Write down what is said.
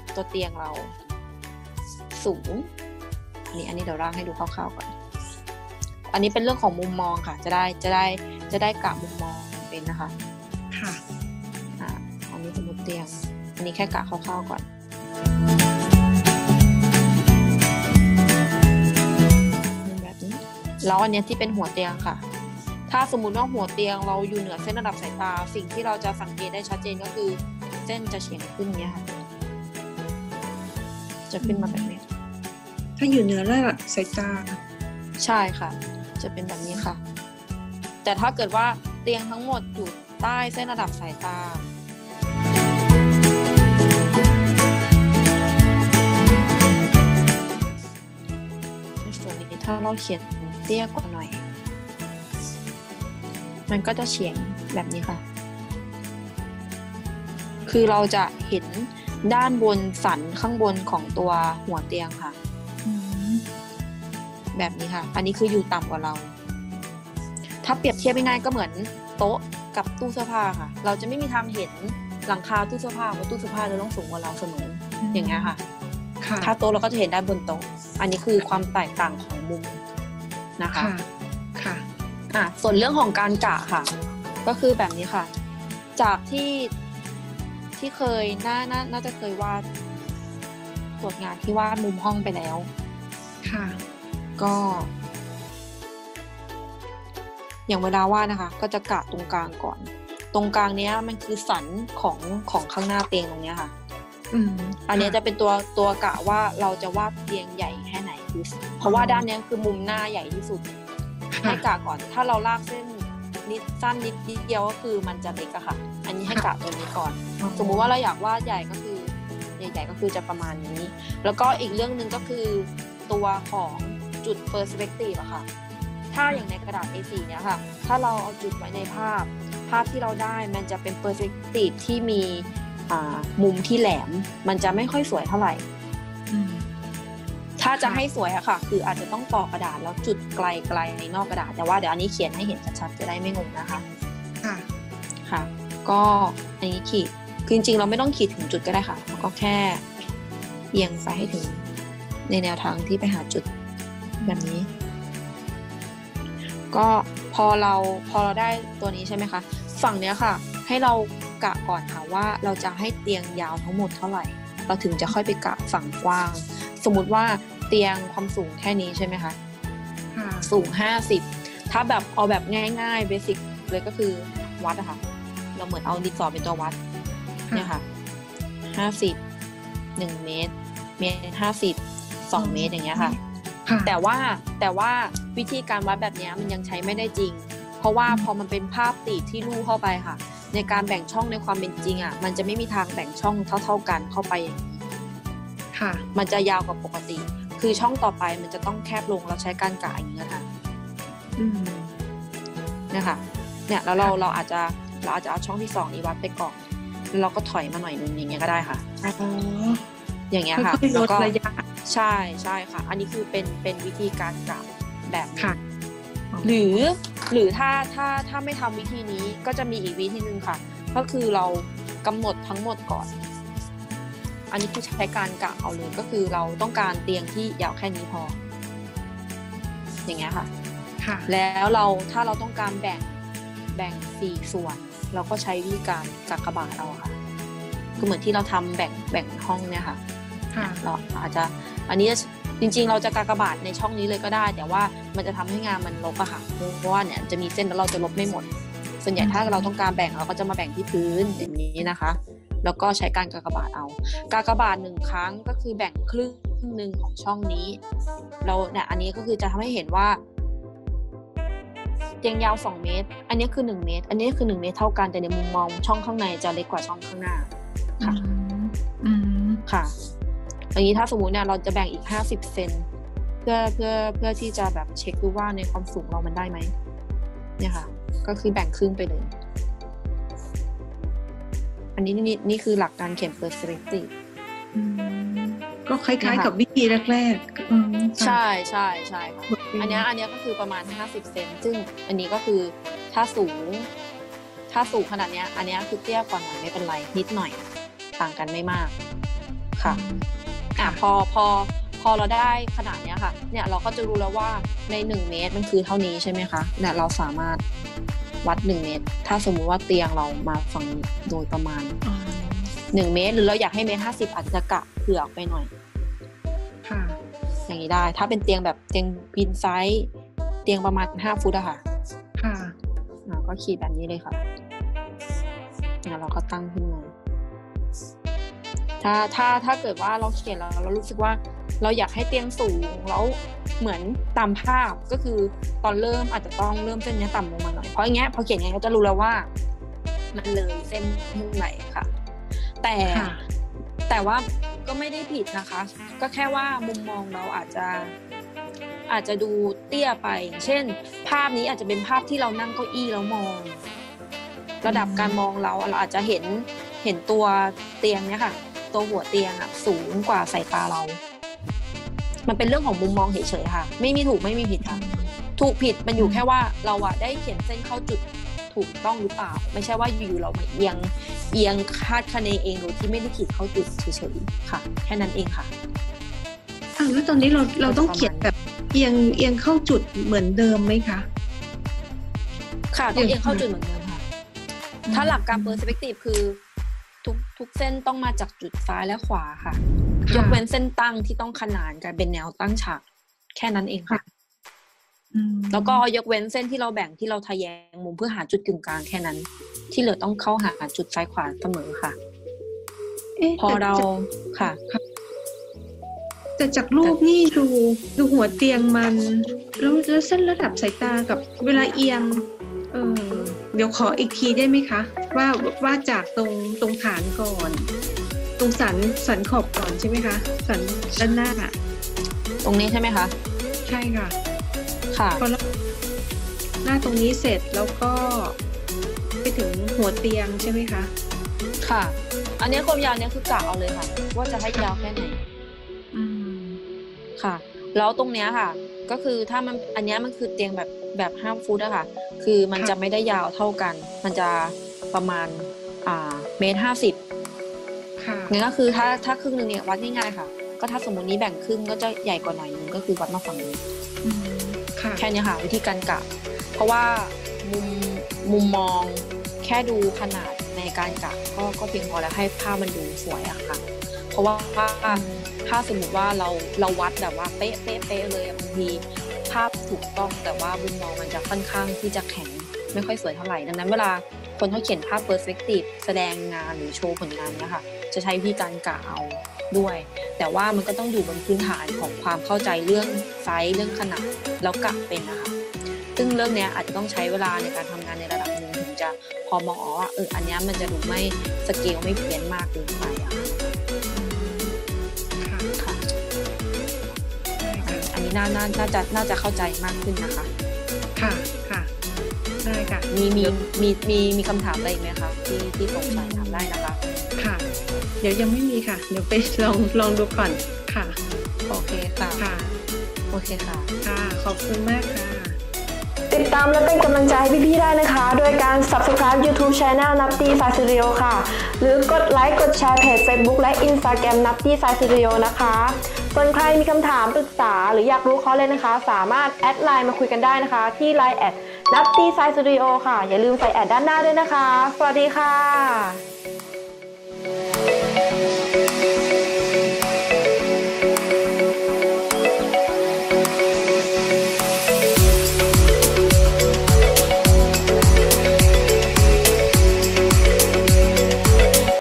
แล้วตัวเตียงเราสูงนี่อันนี้เดี๋ยวร่างให้ดูคร่าวๆก่อนอันนี้เป็นเรื่องของมุมมองค่ะจะได้กะมุมมองเป็นนะคะค่ะอันนี้สมมติเตียงอันนี้แค่กะคร่าวๆก่อนแบบนี้แล้วอันนี้ที่เป็นหัวเตียงค่ะถ้าสมมุติว่าหัวเตียงเราอยู่เหนือเส้นระดับสายตาสิ่งที่เราจะสังเกตได้ชัดเจนก็คือเส้นจะเฉียงขึ้นเนี้ยค่ะจะขึ้นมาแบบนี้ถ้าอยู่เหนือระดับสายตาใช่ค่ะจะเป็นแบบนี้ค่ะแต่ถ้าเกิดว่าเตียงทั้งหมดอยู่ใต้เส้นระดับสายตาส่วนนี้ถ้าเราเขียนเตี้ยกว่าหน่อยมันก็จะเฉียงแบบนี้ค่ะคือเราจะเห็นด้านบนสันข้างบนของตัวหัวเตียงค่ะแบบนี้ค่ะอันนี้คืออยู่ต่ำกว่าเราถ้าเปรียบเทียบง่ายๆก็เหมือนโต๊ะกับตู้เสื้อผ้าค่ะเราจะไม่มีทางเห็นหลังคาตู้เสื้อผ้าเพราะตู้เสื้อผ้าจะต้องสูงกว่าเราเสมออย่างเงี้ยค่ะถ้าโต๊ะเราก็จะเห็นด้านบนโต๊ะอันนี้คือความแตกต่างของมุมนะคะค่ะส่วนเรื่องของการกะค่ะก็คือแบบนี้ค่ะจากที่เคยน่าจะเคยวาดตรวจงานที่วาดมุมห้องไปแล้วค่ะก็อย่างเวลาวาดนะคะก็จะกะตรงกลางก่อนตรงกลางเนี้ยมันคือสันของข้างหน้าเตียงตรงเนี้ยค่ะอันนี้จะเป็นตัวกะว่าเราจะวาดเตียงใหญ่แค่ไหนคือเพราะว่าด้านนี้คือมุมหน้าใหญ่ที่สุดให้กะก่อนถ้าเราลากเส้นนิดสั้นนิดเดียวก็คือมันจะเล็กอะค่ะอันนี้ให้กะตรงนี้ก่อนสมมุติว่าเราอยากวาดใหญ่ก็คือใหญ่ก็คือจะประมาณนี้แล้วก็อีกเรื่องนึงก็คือตัวของจุด perspective อะค่ะถ้าอย่างในกระดาษ A4 เนี้ยค่ะถ้าเราเอาจุดไว้ในภาพที่เราได้มันจะเป็น perspective ที่มีมุมที่แหลมมันจะไม่ค่อยสวยเท่าไหร่ถ้าจะให้สวยอะค่ะคืออาจจะต้องปอกกระดาษแล้วจุดไกลๆในนอกกระดาษแต่ว่าเดี๋ยวอันนี้เขียนให้เห็นชัดๆจะได้ไม่งงนะคะค่ะก็อันนี้ขีดคือจริงๆเราไม่ต้องขีดถึงจุดก็ได้ค่ะก็แค่เอียงไปให้ถึงในแนวทางที่ไปหาจุดแบบนี้ก็พอเราได้ตัวนี้ใช่ไหมคะฝั่งเนี้ยค่ะให้เรากะก่อนค่ะว่าเราจะให้เตียงยาวทั้งหมดเท่าไหร่เราถึงจะค่อยไปกะฝั่งกว้างสมมุติว่าเตียงความสูงแค่นี้ใช่ไหมคะสูง50ถ้าแบบเอาแบบง่ายๆเบสิกเลยก็คือวัดนะคะเราเหมือนเอาดินสอเป็นตัววัดเนี่ยค่ะ50 1เมตร50 2เมตรอย่างเงี้ยค่ะแต่ว่าวิธีการวัดแบบนี้มันยังใช้ไม่ได้จริงเพราะว่าพอมันเป็นภาพติดที่รูเข้าไปค่ะในการแบ่งช่องในความเป็นจริงอ่ะมันจะไม่มีทางแบ่งช่องเท่ากันเข้าไปอย่างนี้ค่ะมันจะยาวกว่าปกติคือช่องต่อไปมันจะต้องแคบลงเราใช้การกะอย่างนี้ค่ะนะคะเนี่ยแล้วเราอาจจะเอาช่องที่2นี้วัดไปก่อนเราก็ถอยมาหน่อยนึงอย่างเงี้ยก็ได้ค่ะอย่างเงี้ยค่ะแล้วก็ใช่ค่ะอันนี้คือเป็นวิธีการกะแบบค่ะหรือถ้าไม่ทำวิธีนี้ก็จะมีอีกวิธีนึงค่ะก็คือเรากำหนดทั้งหมดก่อนอันนี้คือใช้การกะเอาเลยก็คือเราต้องการเตียงที่ยาวแค่นี้พออย่างเงี้ยค่ะแล้วเราถ้าเราต้องการแบ่ง4ส่วนเราก็ใช้วิธีการกากบาทเอาค่ะก็เหมือนที่เราทำแบ่งห้องเนี่ยค่ะเราอาจจะอันนี้จริงๆเราจะกากบาทในช่องนี้เลยก็ได้แต่ว่ามันจะทำให้งานมันลบอะค่ะเพราะว่าเนี่ยจะมีเส้นแล้วเราจะลบไม่หมดส่วนใหญ่ถ้าเราต้องการแบ่งเราก็จะมาแบ่งที่พื้นแบบนี้นะคะแล้วก็ใช้การกากบาทเอากากบาท1ครั้งก็คือแบ่งครึ่งนึงของช่องนี้เราเนี่ยอันนี้ก็คือจะทำให้เห็นว่าเตียงยาว2เมตรอันนี้คือ1เมตรอันนี้คือ1เมตรเท่ากันแต่ในมุมมองช่องข้างในจะเล็กกว่าช่องข้างหน้าค่ะค่ะอย่างนี้ถ้าสมมุติเนี่ยเราจะแบ่งอีก50เซนเพื่อที่จะแบบเช็คดูว่าในความสูงเรามันได้ไหมเนี่ยค่ะก็คือแบ่งครึ่งไปเลยอันนี้นี่คือหลักการเขียน perspective ก็คล้ายๆกับวิธีแรกๆใช่อันนี้ก็คือประมาณ50เซนซึ่งอันนี้ก็คือถ้าสูงขนาดเนี้ยอันนี้คือเตี้ยกว่าหน่อยไม่เป็นไรนิดหน่อยต่างกันไม่มาก ค่ะพอเราได้ขนาดเนี้ยค่ะเนี่ยเราก็จะรู้แล้วว่าใน1เมตรมันคือเท่านี้ใช่ไหมคะเนี่ยเราสามารถวัด1เมตรถ้าสมมุติว่าเตียงเรามาฝั่งโดยประมาณ1เมตรหรือเราอยากให้เมตร50อาจจะกะเผื่อไปหน่อยค่ะอย่างนี้ได้ถ้าเป็นเตียงแบบเตียงพินไซส์เตียงประมาณ5ฟุตอะค่ะค่ะก็ขีดแบบนี้เลยค่ะเนี่ยเราก็ตั้งขึ้นมาถ้าเกิดว่าเราเขียนแล้วเรารู้สึกว่าเราอยากให้เตียงสูงแล้วเหมือนตามภาพก็คือตอนเริ่มอาจจะต้องเริ่มเส้นนี้ต่ำลงมาหน่อยเพราะอย่างเงี้ยพอเขียนอย่างเงี้ยก็จะรู้แล้วว่ามันเลยเส้นขึ้นไหนค่ะแต่ว่าก็ไม่ได้ผิดนะคะก็แค่ว่ามุมมองเราอาจจะดูเตี้ยไปอย่างเช่นภาพนี้อาจจะเป็นภาพที่เรานั่งเก้าอี้แล้วมองระดับการมองเราอาจจะเห็นตัวเตียงเนี่ยค่ะตัวหัวเตียงอ่ะสูงกว่าสายตาเรามันเป็นเรื่องของมุมมองเฉยๆค่ะไม่มีถูกไม่มีผิดค่ะถูกผิดมันอยู่แค่ว่าเราอ่ะได้เขียนเส้นเข้าจุดถูกต้องหรือเปล่าไม่ใช่ว่าอยู่ๆเรามาเอียงคาดคะเนเองโดยที่ไม่ได้ขีดเข้าจุดเฉยๆค่ะแค่นั้นเองค่ะแล้วตอนนี้เราต้องเขียนแบบเอียงเข้าจุดเหมือนเดิมไหมคะค่ะต้องเอียงเข้าจุดเหมือนเดิมค่ะถ้าหลักการ perspective คือทุกเส้นต้องมาจากจุดซ้ายและขวาค่ะยกเว้นเส้นตั้งที่ต้องขนานกันเป็นแนวตั้งฉากแค่นั้นเองค่ะแล้วก็ยกเว้นเส้นที่เราแบ่งที่เราทะแยงมุมเพื่อหาจุดกึ่งกลางแค่นั้นที่เหลือต้องเข้าหาจุดซ้ายขวาเสมอค่ะพอเราค่ะแต่จากรูปนี่ดูหัวเตียงมันแล้วเส้นระดับสายตากับเวลาเอียงเดี๋ยวขออีกทีได้ไหมคะว่าจากตรงฐานก่อนตรงสันขอบก่อนใช่ไหมคะสันด้านหน้าตรงนี้ใช่ไหมคะใช่ค่ะค่ะพอหน้าตรงนี้เสร็จแล้วก็ไปถึงหัวเตียงใช่ไหมคะค่ะอันนี้ความยาวเนี่ยคือกะเอาเลยค่ะว่าจะให้ยาวแค่ไหนค่ะแล้วตรงเนี้ยค่ะก็คือถ้ามันอันนี้มันคือเตียงแบบ5ฟุตอะค่ะคือมันจะไม่ได้ยาวเท่ากันมันจะประมาณเมตร50ค่ะงั้นก็คือถ้าครึ่งนึงเนี่ยวัดง่ายๆค่ะก็ถ้าสมมุตินี้แบ่งครึ่งก็จะใหญ่กว่าหน่อยนึงก็คือวัดมาฝั่งนี้ค่ะแค่นี้ค่ะวิธีการกะเพราะว่ามุมมองแค่ดูขนาดในการกะก็เพียงพอแล้วให้ภาพมันดูสวยอะค่ะเพราะว่าถ้าสมมติว่าเราวัดแบบว่าเป๊ะๆเลยบางทีภาพถูกต้องแต่ว่ามุมมองมันจะค่อนข้างที่จะแข็งไม่ค่อยสวยเท่าไหร่ดังนั้นเวลาคนเขาเขียนภาพ perspective แสดงงานหรือโชว์ผลงานเนี่ยค่ะจะใช้วิธีการกะเอาด้วยแต่ว่ามันก็ต้องอยู่บนพื้นฐานของความเข้าใจเรื่องไซส์เรื่องขนาดแล้วกะเป็นนะคะซึ่งเรื่องเนี้ยอาจจะต้องใช้เวลาในการทำงานในระดับนึงถึงจะพอมองว่าอันนี้มันจะดูไม่สเกลไม่เพี้ยนมากเกินไปอะค่ะอันนี้น่าจะเข้าใจมากขึ้นนะคะค่ะค่ะได้ค่ะมีคำถามอะไรไหมคะที่สงสัยถามได้นะคะค่ะเดี๋ยวยังไม่มีค่ะเดี๋ยวไปลองดูก่อนค่ะโอเคค่ะค่ะโอเคค่ะค่ะขอบคุณมากค่ะติดตามและเป็นกำลังใจให้พี่ๆได้นะคะโดยการ subscribe YouTube Channel นัตตี้สายสตูดิโอค่ะหรือกดไลค์กดแชร์เพจ Facebook และ Instagram นัตตี้สายสตูดิโอนะคะส่วนใครมีคำถามปรึกษาหรืออยากรู้ข้อเลยนะคะสามารถแอดไลน์มาคุยกันได้นะคะที่ LINE@ นัตตี้สายสตูดิโอค่ะอย่าลืมใส่แอดด้านหน้าด้วยนะคะสวัสดีค่ะ